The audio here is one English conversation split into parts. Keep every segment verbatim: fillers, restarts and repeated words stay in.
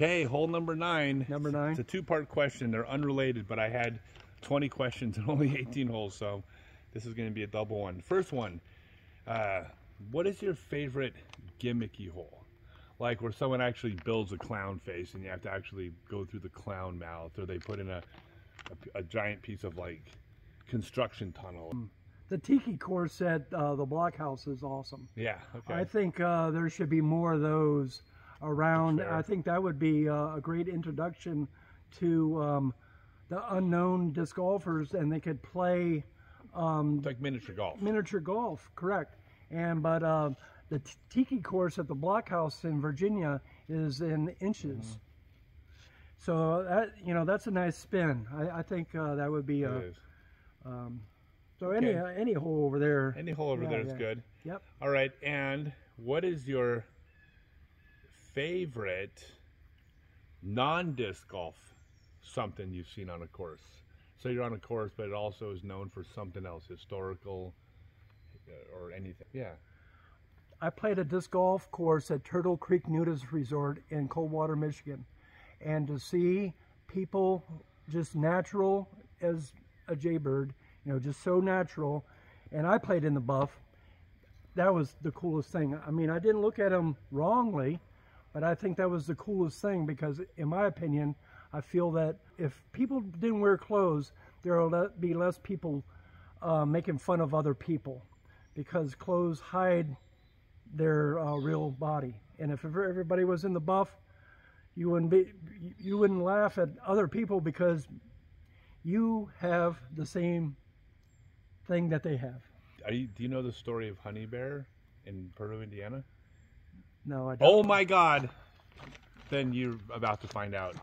Okay, hole number nine. Number nine. It's a two-part question. They're unrelated, but I had twenty questions and only eighteen holes, so this is going to be a double one. First one, uh, what is your favorite gimmicky hole? Like where someone actually builds a clown face and you have to actually go through the clown mouth, or they put in a, a, a giant piece of like construction tunnel. The Tiki course at uh, the Blockhouse is awesome. Yeah, okay. I think uh, there should be more of those around. I think that would be uh, a great introduction to um, the unknown disc golfers, and they could play um, like miniature golf. Miniature golf, correct. And but uh, the Tiki course at the Blockhouse in Virginia is in inches. Mm-hmm. So that, you know, that's a nice spin. I, I think uh, that would be a. Um, so okay. any uh, any hole over there. Any hole over yeah, there is yeah. good. Yep. All right. And what is your favorite non-disc golf something you've seen on a course? So you're on a course, but it also is known for something else, historical or anything. Yeah. I played a disc golf course at Turtle Creek Nudist Resort in Coldwater, Michigan. And to see people just natural as a jaybird, you know, just so natural. And I played in the buff. That was the coolest thing. I mean, I didn't look at them wrongly, but I think that was the coolest thing because, in my opinion, I feel that if people didn't wear clothes, there will be less people uh, making fun of other people because clothes hide their uh, real body. And if everybody was in the buff, you wouldn't be, you wouldn't laugh at other people because you have the same thing that they have. Are you, do you know the story of Honey Bear in Peru, Indiana? No, I don't. Oh my God! Then you're about to find out.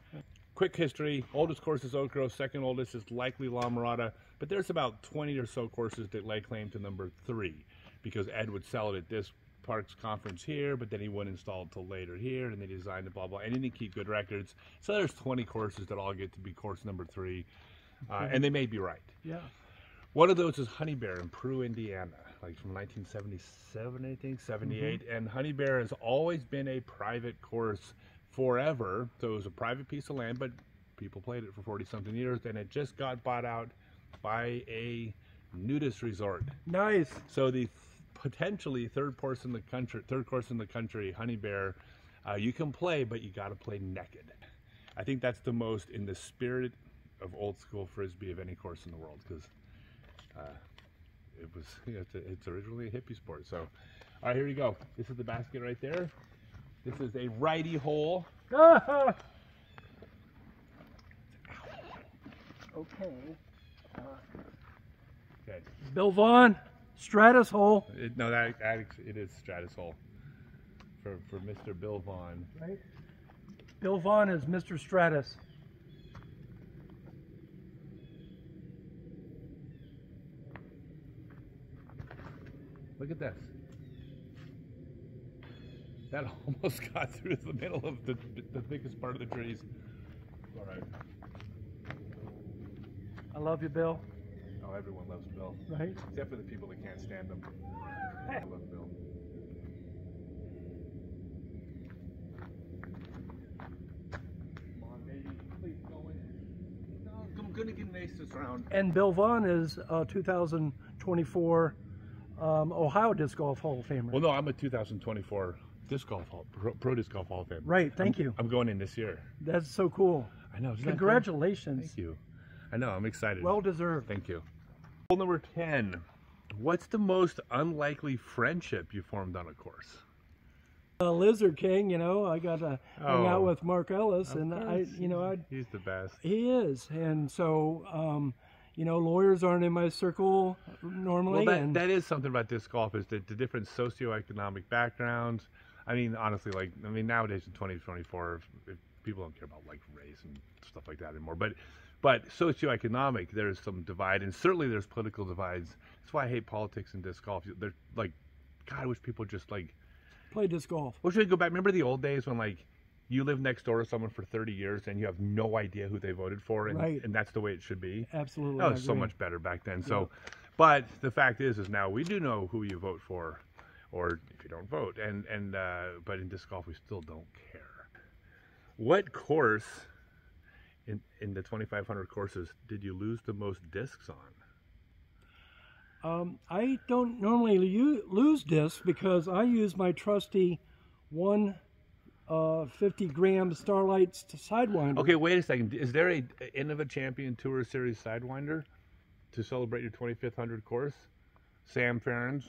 Quick history, oldest course is Oak Grove, second oldest is likely La Mirada, but there's about twenty or so courses that lay claim to number three because Ed would sell it at this Parks conference here, but then he wouldn't install it till later here, and they designed it, blah, blah, and he didn't keep good records. So there's twenty courses that all get to be course number three, uh, and they may be right. Yeah. One of those is Honey Bear in Peru, Indiana, like from nineteen seventy-seven, I think, seventy-eight, mm-hmm. and Honey Bear has always been a private course forever, so it was a private piece of land, but people played it for forty-something years, and it just got bought out by a nudist resort. Nice. So the potentially third course in the country, third course in the country, Honey Bear, uh, you can play, but you got to play naked. I think that's the most in the spirit of old school frisbee of any course in the world because uh, it was you know, it's, a, it's originally a hippie sport. So, all right, here you go. This is the basket right there. This is a righty hole. Okay. Uh, okay. Bill Vaughn. Stratus hole. It, no, that, that it is Stratus hole for for Mister Bill Vaughn. Right. Bill Vaughn is Mister Stratus. Look at this. That almost got through the middle of the the thickest part of the trees. All right. I love you, Bill. Oh, everyone loves Bill. Right? Except for the people that can't stand him. I love Bill. Come on, baby. Please go in. No, I'm going to get an ace this round. And Bill Vaughn is uh, two thousand twenty-four um, Ohio Disc Golf Hall of Famer. Well, no, I'm a two thousand twenty-four Disc Golf Hall, Pro, Pro Disc Golf Hall of Famer. Right, thank I'm, you. I'm going in this year. That's so cool. I know. Congratulations. Thank you. I know, I'm excited. Well deserved. Thank you. Hole number ten. What's the most unlikely friendship you formed on a course? Uh, Lizard King, you know, I got to oh, hang out with Mark Ellis, and I, you know, I. He's the best. He is, and so, um, you know, lawyers aren't in my circle normally. Well, that, and that is something about disc golf is the, the different socioeconomic backgrounds. I mean, honestly, like, I mean, nowadays in twenty twenty-four, if, if people don't care about like race and stuff like that anymore, but. But socioeconomic, there's some divide, and certainly there's political divides. That's why I hate politics and disc golf. They're like, God, I wish people just like play disc golf. Well, should we go back? Remember the old days when like you live next door to someone for thirty years and you have no idea who they voted for, and right. and that's the way it should be. Absolutely, that was so much better back then. So, yeah. But the fact is, is now we do know who you vote for, or if you don't vote, and and uh, but in disc golf we still don't care. What course in, in the twenty-five hundred courses did you lose the most discs on? Um, I don't normally lose discs because I use my trusty one fifty gram Starlight Sidewinder. Okay, wait a second. Is there a end of a champion Tour Series Sidewinder to celebrate your twenty-fifth hundred course? Sam Farrens?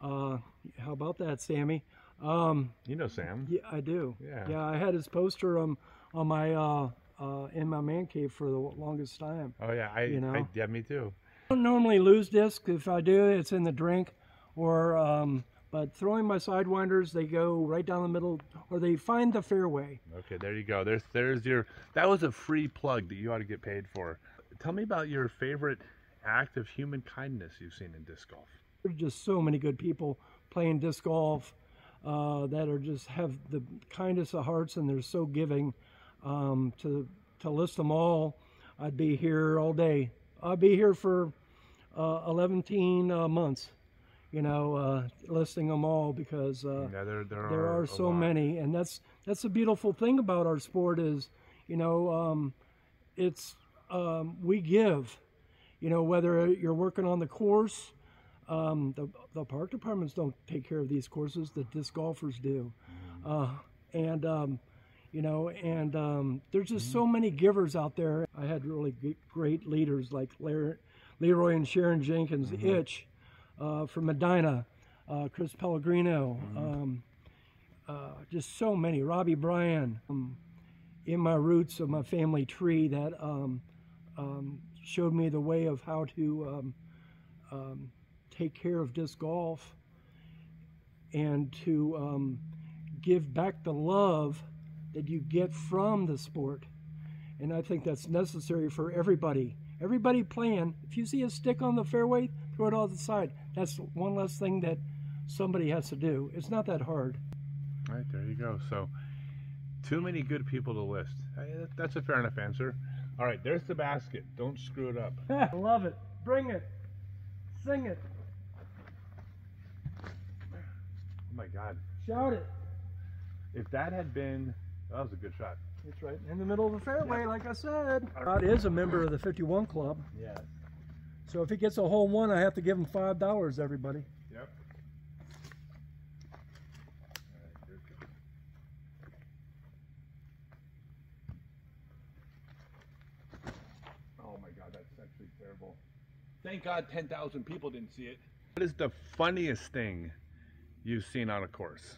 Uh, how about that, Sammy? Um, you know Sam. Yeah, I do. Yeah. Yeah, I had his poster um, on my uh, uh, in my man cave for the longest time. Oh yeah, I, you know? I yeah, me too. I don't normally lose disc. If I do, it's in the drink, or um, but throwing my sidewinders, they go right down the middle, or they find the fairway. Okay, there you go. There's there's your that was a free plug that you ought to get paid for. Tell me about your favorite act of human kindness you've seen in disc golf. There's just so many good people playing disc golf uh, that are just have the kindest of hearts, and they're so giving. Um, to to list them all, I'd be here all day. I'd be here for Uh, eleven uh, months, you know, uh, listing them all, because uh, yeah, there, there, there are, are so many, and that's that's the beautiful thing about our sport is, you know, um, it's um, we give, you know, whether you're working on the course, um, the the park departments don't take care of these courses, the disc golfers do, mm. uh, and um, you know, and um, there's just mm. so many givers out there. I had really great leaders like Larry. Leroy and Sharon Jenkins, mm-hmm. Itch uh, from Medina, uh, Chris Pellegrino, mm-hmm. um, uh, just so many. Robbie Bryan, um, in my roots of my family tree, that um, um, showed me the way of how to um, um, take care of disc golf and to um, give back the love that you get from the sport. And I think that's necessary for everybody. Everybody playing, if you see a stick on the fairway, throw it off the side. That's one less thing that somebody has to do. It's not that hard. All right, there you go. So, too many good people to list. That's a fair enough answer. All right, there's the basket. Don't screw it up. I love it. Bring it. Sing it. Oh, my God. Shout it. If that had been, that was a good shot. It's right in the middle of the fairway, yeah. Like I said. Scott is a member of the fifty-one Club. Yeah. So if he gets a hole one, I have to give him five dollars, everybody. Yep. All right, here it goes. Oh my God, that's actually terrible. Thank God ten thousand people didn't see it. What is the funniest thing you've seen on a course?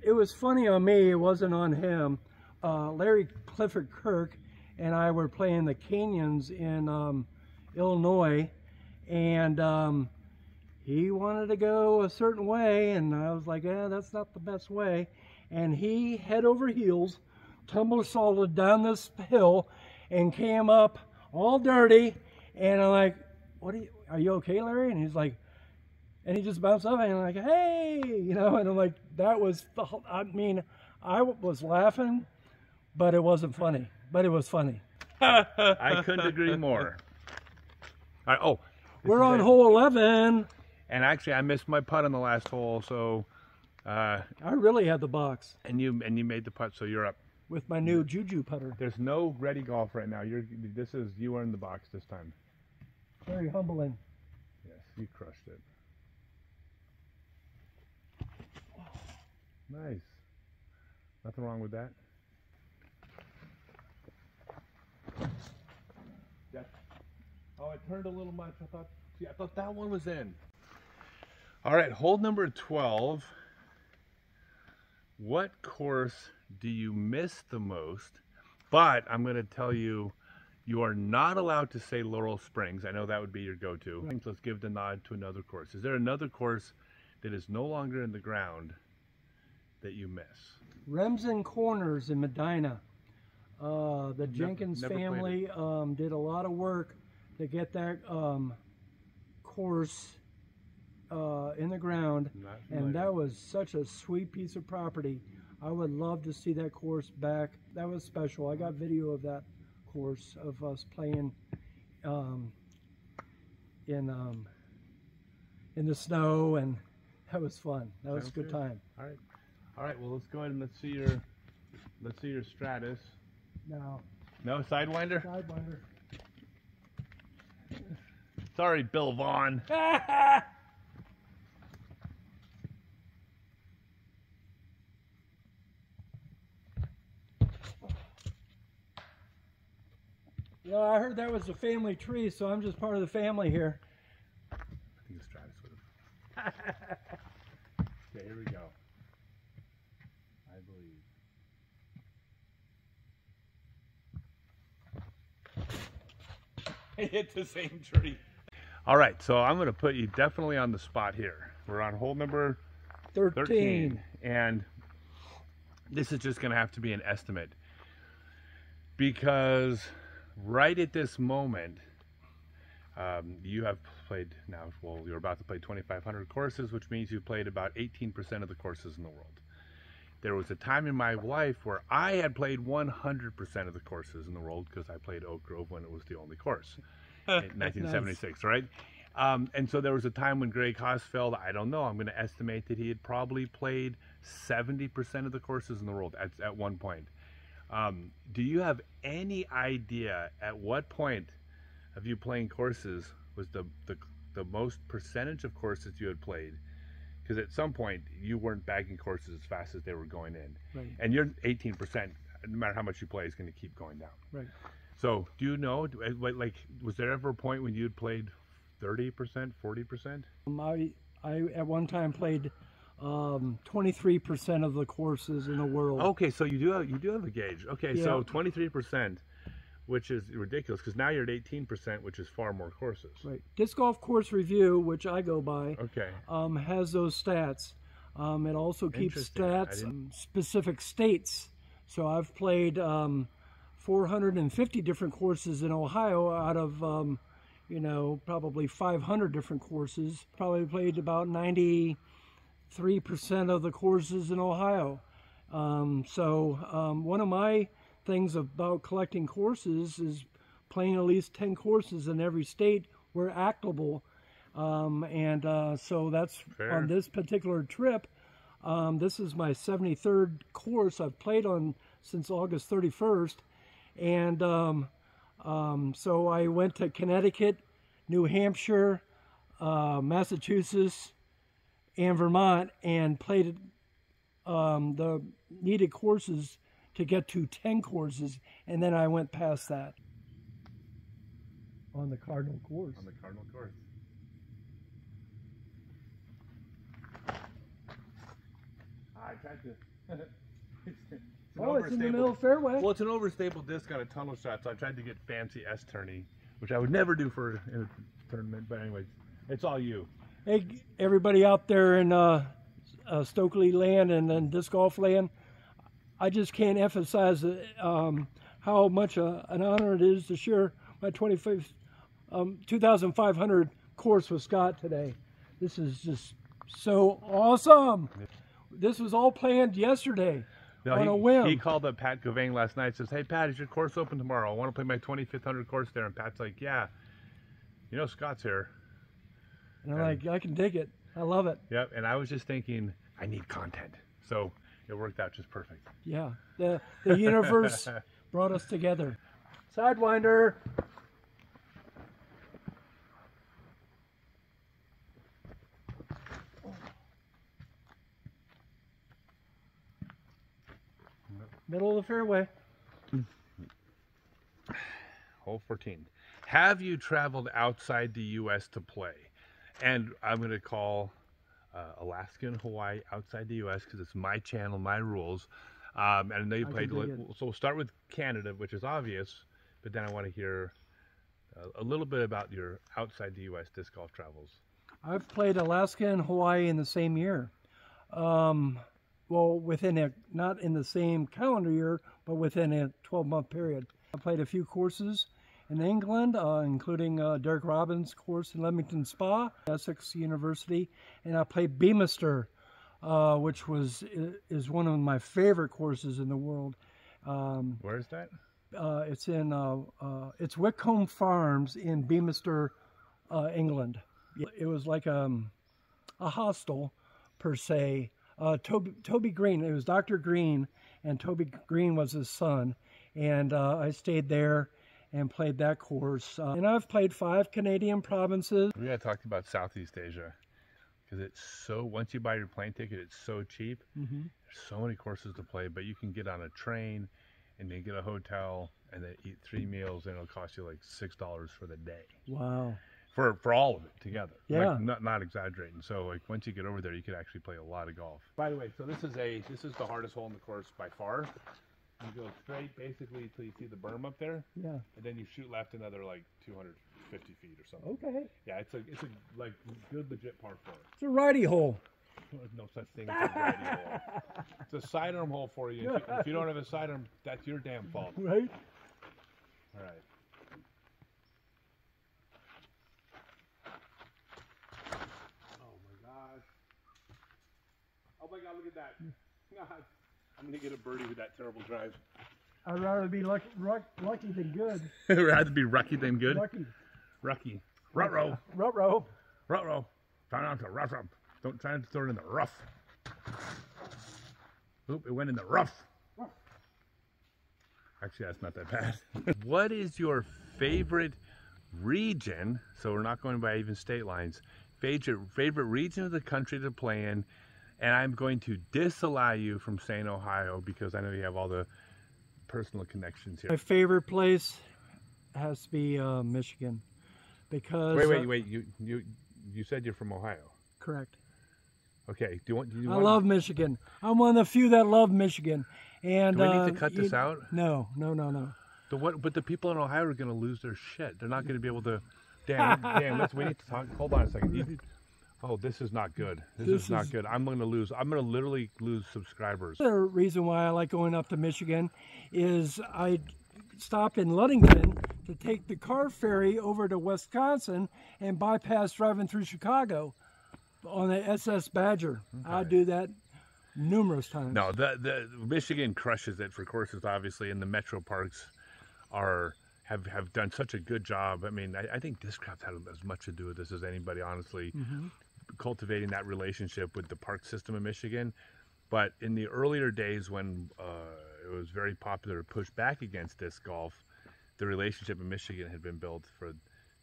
It was funny on me. It wasn't on him. Uh, Larry Clifford Kirk and I were playing the Canyons in um, Illinois, and um, he wanted to go a certain way, and I was like, eh, that's not the best way. And he, head over heels, tumble-salted down this hill and came up all dirty, and I'm like, what are you, are you okay, Larry? And he's like, and he just bounced up, and I'm like, hey, you know, and I'm like, that was, the whole, I mean, I was laughing, but it wasn't funny, but it was funny. I couldn't agree more. All right, oh, we're on hole eleven. And actually, I missed my putt on the last hole, so uh, I really had the box. And you and you made the putt, so you're up. With my new Juju putter. There's no ready golf right now. You're this is you are in the box this time. Very humbling. Yes, you crushed it. Nice. Nothing wrong with that. Yes. Oh, it turned a little much. I thought, see, I thought that one was in. All right, hole number twelve. What course do you miss the most? But I'm going to tell you, you are not allowed to say Laurel Springs. I know that would be your go-to. Right. Let's give the nod to another course. Is there another course that is no longer in the ground that you miss? Remsen Corners in Medina. Uh, the Jenkins never, never family um, did a lot of work to get that um, course uh, in the ground, and that was such a sweet piece of property. I would love to see that course back. That was special. I got video of that course of us playing um, in um, in the snow, and that was fun. That was Sounds a good, good time. All right. All right, well, let's go ahead and let's see your Let's see your Stratus. No. No Sidewinder? Sidewinder. Sorry, Bill Vaughn. Yeah, I heard that was a family tree, so I'm just part of the family here. I think it's Travis Wood. Okay, here we go. I believe. I hit the same tree. All right, so I'm going to put you definitely on the spot here. We're on hole number thirteen. thirteen and this is just going to have to be an estimate, because right at this moment, um, you have played now, well, you're about to play twenty-five hundred courses, which means you've played about eighteen percent of the courses in the world. There was a time in my life where I had played one hundred percent of the courses in the world, because I played Oak Grove when it was the only course in nineteen seventy-six, nice. Right? Um, and so there was a time when Greg Hosfeld, I don't know, I'm going to estimate that he had probably played seventy percent of the courses in the world at, at one point. Um, do you have any idea at what point of you playing courses was the, the, the most percentage of courses you had played? Because at some point you weren't bagging courses as fast as they were going in. Right. And you're eighteen percent, no matter how much you play, is going to keep going down. Right. So do you know, like, was there ever a point when you had played thirty percent, forty percent? My, I at one time played Um, twenty-three percent of the courses in the world. Okay, so you do have, you do have a gauge. Okay, yeah. So twenty-three percent, which is ridiculous, because now you're at eighteen percent, which is far more courses. Right. Disc Golf Course Review, which I go by, okay, um, has those stats. Um, it also keeps stats in specific states. So I've played um, four hundred fifty different courses in Ohio out of, um, you know, probably five hundred different courses. Probably played about ninety... three percent of the courses in Ohio. Um, so um, one of my things about collecting courses is playing at least ten courses in every state where actable. Um, and uh, so that's fair. On this particular trip, um, this is my seventy-third course I've played on since August thirty-first. And um, um, so I went to Connecticut, New Hampshire, uh, Massachusetts, and Vermont, and played um, the needed courses to get to ten courses, and then I went past that. On the Cardinal course. On the Cardinal course. I tried to. it's, it's oh, it's in the middle fairway. Well, it's an overstable disc on a tunnel shot, so I tried to get fancy S-turny, which I would never do for in a tournament, but anyways, it's all you. Hey, everybody out there in uh, uh, Stokely land and, and disc golf land, I just can't emphasize um, how much uh, an honor it is to share my twenty-five hundred course with Scott today. This is just so awesome. This was all planned yesterday no, on he, a whim. He called up Pat Gouvain last night and says, "Hey, Pat, is your course open tomorrow? I want to play my twenty-fifth hundred course there." And Pat's like, "Yeah, you know Scott's here." And I'm and, like, I can dig it. I love it. Yep. And I was just thinking, I need content. So it worked out just perfect. Yeah. The, the universe brought us together. Sidewinder. Middle of the fairway. Hole fourteen. Have you traveled outside the U S to play? And I'm going to call uh, Alaska and Hawaii outside the U S because it's my channel, my rules. Um, and I know you played, so we'll start with Canada, which is obvious, but then I want to hear a, a little bit about your outside the U S disc golf travels. I've played Alaska and Hawaii in the same year. Um, well, within a, not in the same calendar year, but within a twelve month period. I played a few courses in England, uh, including uh, Derek Robbins' course in Leamington Spa, Essex University, and I played Beamister, uh, which was is one of my favorite courses in the world. Um, Where is that? Uh, it's in uh, uh, it's Wickcombe Farms in Beamister, uh, England. It was like um, a hostel per se. Uh, Toby, Toby Green. It was Doctor Green and Toby Green was his son. And uh, I stayed there and played that course. Uh, and I've played five Canadian provinces. We gotta talk about Southeast Asia, because it's so, once you buy your plane ticket, it's so cheap. Mm-hmm. There's so many courses to play, but you can get on a train and then get a hotel and then eat three meals, and it'll cost you like six dollars for the day. Wow. For, for all of it together. Yeah. Like, not, not exaggerating. So like once you get over there, you could actually play a lot of golf. By the way, so this is a, this is the hardest hole in the course by far. You go straight basically until you see the berm up there. Yeah. And then you shoot left another like two hundred fifty feet or something. Okay. Yeah, it's a, it's a like good legit par four. It's a righty hole. There's no such thing as a righty hole. It's a sidearm hole for you. If, you. if you don't have a sidearm, that's your damn fault. Right. All right. Oh my gosh. Oh my God, look at that. God. I'm going to get a birdie with that terrible drive. I'd rather be lucky, ruck, lucky than good. I'd rather be rucky than good? Rucky. Rucky. Rutrow. Rutrow. Rutrow. Turn on to rutrow. Don't try to throw it in the rough. Oop, it went in the rough. Actually, that's not that bad. What is your favorite region? So we're not going by even state lines. Favorite, favorite region of the country to play in? And I'm going to disallow you from saying Ohio, because I know you have all the personal connections here. My favorite place has to be uh, Michigan, because wait, wait, uh, wait. You you you said you're from Ohio. Correct. Okay. Do you want? Do you I want love to... Michigan. I'm one of the few that love Michigan. And do we uh, need to cut this you, out? No, no, no, no. But what? But the people in Ohio are going to lose their shit. They're not going to be able to. Damn, damn. Let's. We need to talk. Hold on a second. You, Oh, this is not good. This, this is not is, good. I'm going to lose. I'm going to literally lose subscribers. The reason why I like going up to Michigan is I stopped in Ludington to take the car ferry over to Wisconsin and bypass driving through Chicago on the S S Badger. Okay. I do that numerous times. No, the, the Michigan crushes it for courses, obviously, and the Metro Parks are... Have, have done such a good job. I mean, I, I think Discraft had as much to do with this as anybody, honestly. Mm-hmm. Cultivating that relationship with the park system in Michigan. But in the earlier days when uh, it was very popular to push back against disc golf, the relationship in Michigan had been built for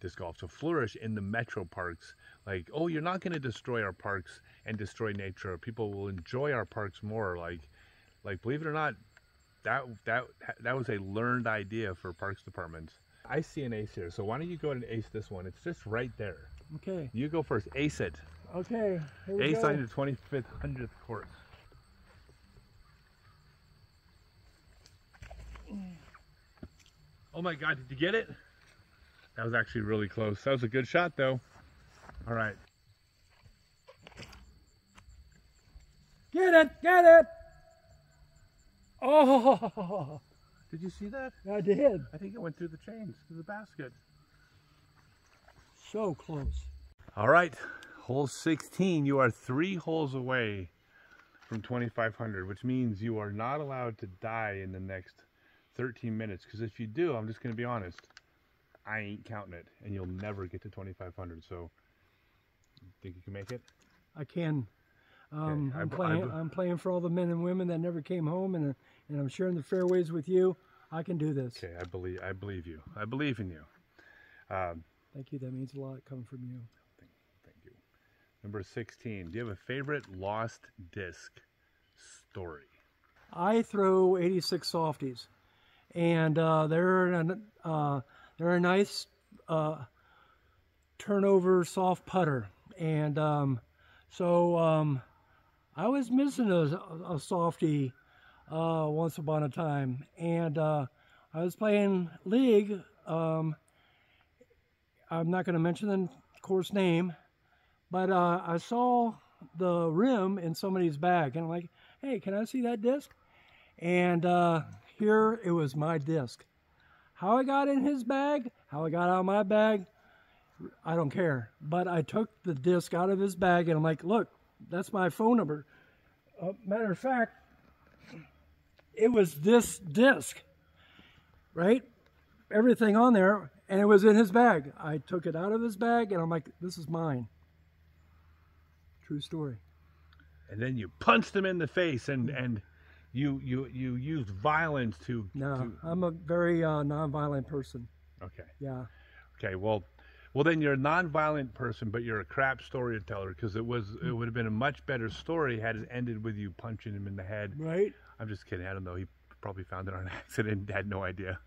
disc golf to flourish in the metro parks. Like, oh, you're not going to destroy our parks and destroy nature. People will enjoy our parks more. Like, like believe it or not, That that that was a learned idea for parks departments. I see an ace here, so why don't you go ahead and ace this one? It's just right there. Okay. You go first. Ace it. Okay. Here we ace go. On your twenty-fifth hundredth course. Oh my God! Did you get it? That was actually really close. That was a good shot, though. All right. Get it! Get it! Oh! Did you see that? I did. I think it went through the chains, through the basket. So close. All right, hole sixteen. You are three holes away from twenty-five hundred, which means you are not allowed to die in the next thirteen minutes. Because if you do, I'm just going to be honest, I ain't counting it, and you'll never get to twenty-five hundred. So, you think you can make it? I can. Um, okay. I'm, playing, I'm, I'm playing for all the men and women that never came home, and and I'm sharing the fairways with you. I can do this. Okay, I believe I believe you. I believe in you. Um, thank you. That means a lot coming from you. Thank, thank you. Number sixteen. Do you have a favorite lost disc story? I throw eighty-six softies, and uh, they're an, uh, they're a nice uh, turnover soft putter, and um, so. Um, I was missing a, a softie uh, once upon a time, and uh, I was playing league. Um, I'm not going to mention the course name, but uh, I saw the rim in somebody's bag, and I'm like, hey, can I see that disc? And uh, here it was my disc. How I got in his bag, how I got out of my bag, I don't care. But I took the disc out of his bag, and I'm like, look, that's my phone number. Uh, matter of fact, it was this disc, right? Everything on there, and it was in his bag. I took it out of his bag, and I'm like, this is mine. True story. And then you punched him in the face and, and you you you used violence to. No, to... I'm a very uh, nonviolent person. Okay. Yeah. Okay. Well, well then you're a nonviolent person, but you're a crap storyteller, because it was it would have been a much better story had it ended with you punching him in the head. Right. I'm just kidding. I don't know. He probably found it on accident and had no idea.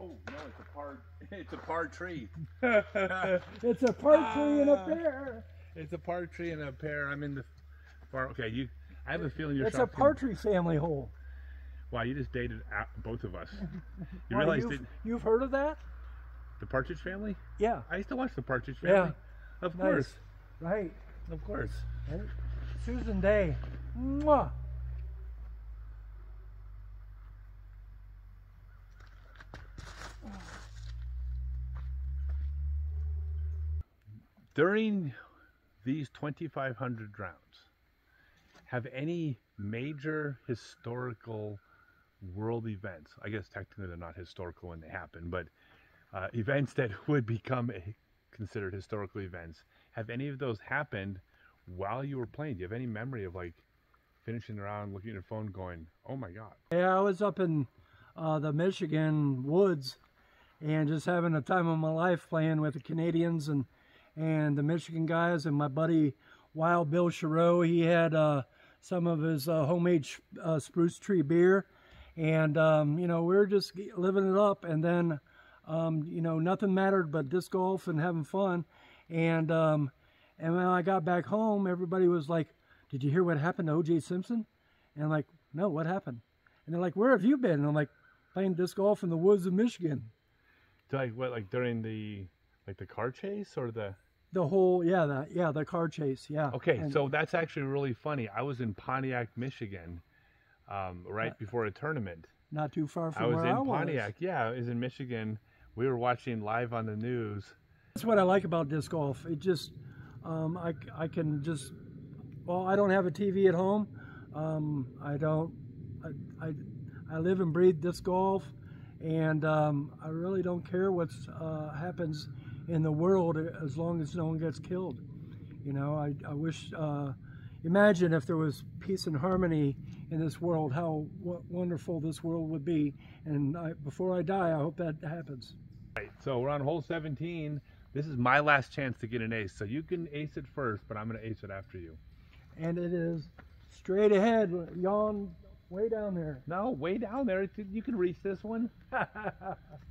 Oh no! It's a par. It's a par tree. It's a par ah, tree and a pear. It's a par tree and a pear. I'm in the far. Okay, you. I have a feeling you're. It's a partridge family hole. Wow, you just dated out, both of us. You realize that you've heard of that? The Partridge Family? Yeah. I used to watch the Partridge Family. Yeah. Of nice. course. Right. Of course. Right. Susan Day. Mwah. During these twenty-five hundred rounds, have any major historical world events, I guess technically they're not historical when they happen, but uh, events that would become a, considered historical events, have any of those happened while you were playing? Do you have any memory of like finishing around, looking at your phone going, oh my God? Yeah, I was up in uh, the Michigan woods and just having a time of my life playing with the Canadians and, and the Michigan guys, and my buddy Wild Bill Chereau, he had uh, some of his uh, homemade uh, spruce tree beer. And, um, you know, we were just living it up. And then, um, you know, nothing mattered but disc golf and having fun. And um, and when I got back home, everybody was like, did you hear what happened to O J Simpson? And I'm like, no, what happened? And they're like, where have you been? And I'm like, playing disc golf in the woods of Michigan. Like what, like during the, like the car chase or the? The whole, yeah, the, yeah, the car chase, yeah. Okay, and, so that's actually really funny. I was in Pontiac, Michigan. Um, right not, before a tournament. Not too far from I where I was. I was in Pontiac. Yeah, it was in Michigan. We were watching live on the news. That's what I like about disc golf. It just, um, I, I can just, well, I don't have a T V at home. Um, I don't, I, I, I live and breathe disc golf, and um, I really don't care what uh, happens in the world as long as no one gets killed. You know, I, I wish, uh, imagine if there was peace and harmony in this world, how w wonderful this world would be. And I, before I die, I hope that happens. Right, so we're on hole seventeen. This is my last chance to get an ace. So you can ace it first, but I'm gonna ace it after you. And it is straight ahead, yawn, way down there. No, way down there, you can reach this one.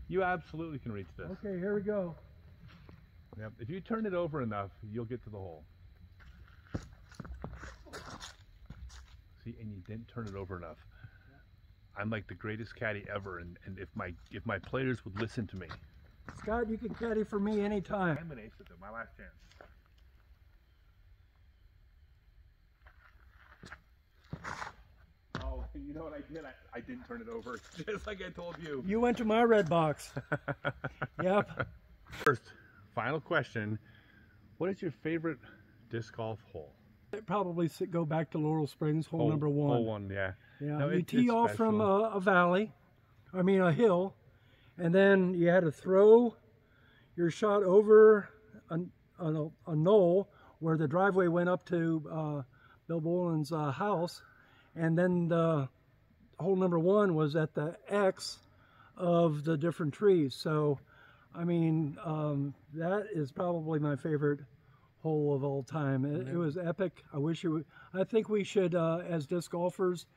You absolutely can reach this. Okay, here we go. Yep. If you turn it over enough, you'll get to the hole. And you didn't turn it over enough. I'm like the greatest caddy ever, and, and if my if my players would listen to me. Scott, you can caddy for me anytime. I'm an ace with it, my last chance. Oh, you know what I did? I, I didn't turn it over, just like I told you. You went to my red box. Yep. First, final question. What is your favorite disc golf hole? It probably sit, go back to Laurel Springs, hole, hole number one. Hole one, yeah. Yeah. No, you it, tee off special. from a, a valley, I mean a hill, and then you had to throw your shot over a, a, a knoll where the driveway went up to uh, Bill Boylan's uh, house, and then the hole number one was at the X of the different trees. So, I mean, um, that is probably my favorite hole of all time. It, it was epic. I wish you would, I think we should, uh, as disc golfers,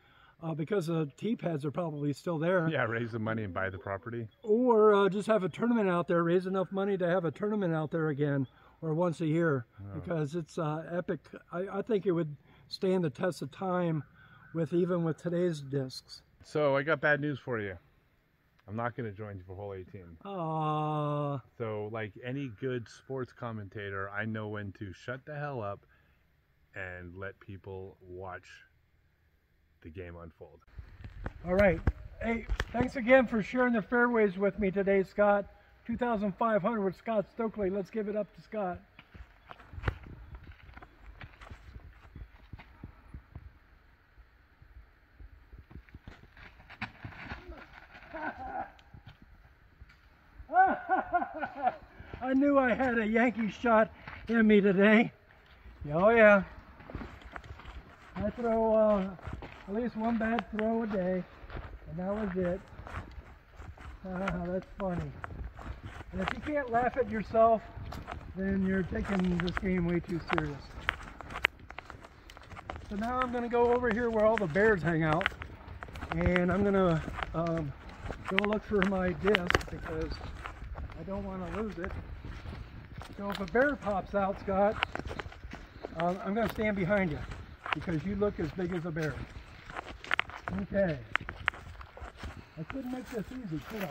uh, because the uh, tee pads are probably still there. Yeah, raise the money and buy the property. Or uh, just have a tournament out there, raise enough money to have a tournament out there again, or once a year, oh. because it's uh, epic. I, I think it would stand the test of time with even with today's discs. So I got bad news for you. I'm not going to join you for hole eighteen. Aww. So, like any good sports commentator, I know when to shut the hell up and let people watch the game unfold. All right. Hey, thanks again for sharing the fairways with me today, Scott. two thousand five hundred with Scott Stokely. Let's give it up to Scott. I knew I had a Yankee shot in me today. Oh yeah. I throw uh, at least one bad throw a day, and that was it. Ah, that's funny. And if you can't laugh at yourself, then you're taking this game way too serious. So now I'm going to go over here where all the bears hang out, and I'm going to um, go look for my disc because I don't want to lose it. So if a bear pops out, Scott, uh, I'm going to stand behind you, because you look as big as a bear. Okay. I couldn't make this easy, could I?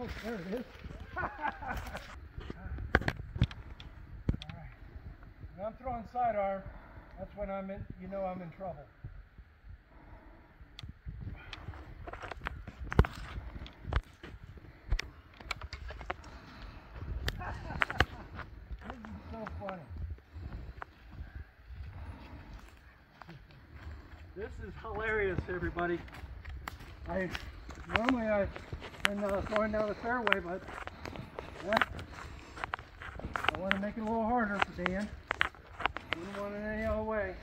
Oh, there it is. All right. When I'm throwing sidearm, that's when I'm in, you know I'm in trouble. This is so funny. This is hilarious, everybody. I normally I've been uh, throwing down the fairway, but yeah, I want to make it a little harder for Dan. Wouldn't want it any other way.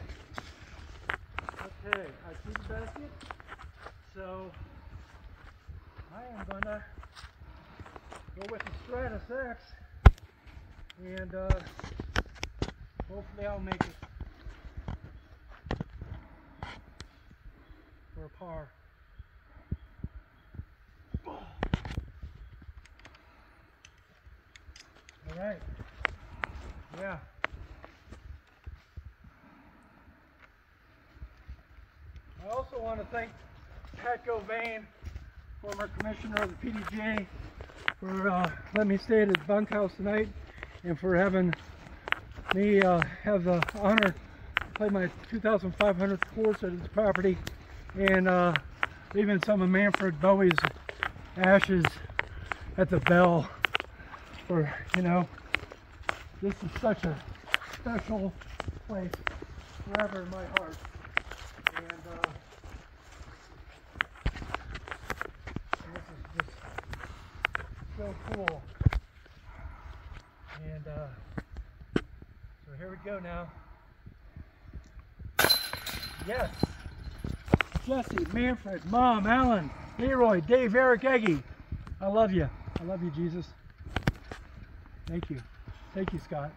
Okay, I see the basket, so I am gonna go with the Stratus X, and uh, hopefully I'll make it. Or a par. All right. Yeah. I also want to thank Pat Gouvain, former commissioner of the P D G A, for uh, letting me stay at his bunkhouse tonight and for having me uh, have the honor to play my two thousand five hundredth course at his property. And uh, even some of Manfred Bowie's ashes at the bell, or you know, this is such a special place forever in my heart. And uh, this is just so cool. And uh, so here we go now. Yes. Jesse, Manfred, Mom, Alan, Leroy, Dave, Eric, Eggie. I love you. I love you, Jesus. Thank you. Thank you, Scott.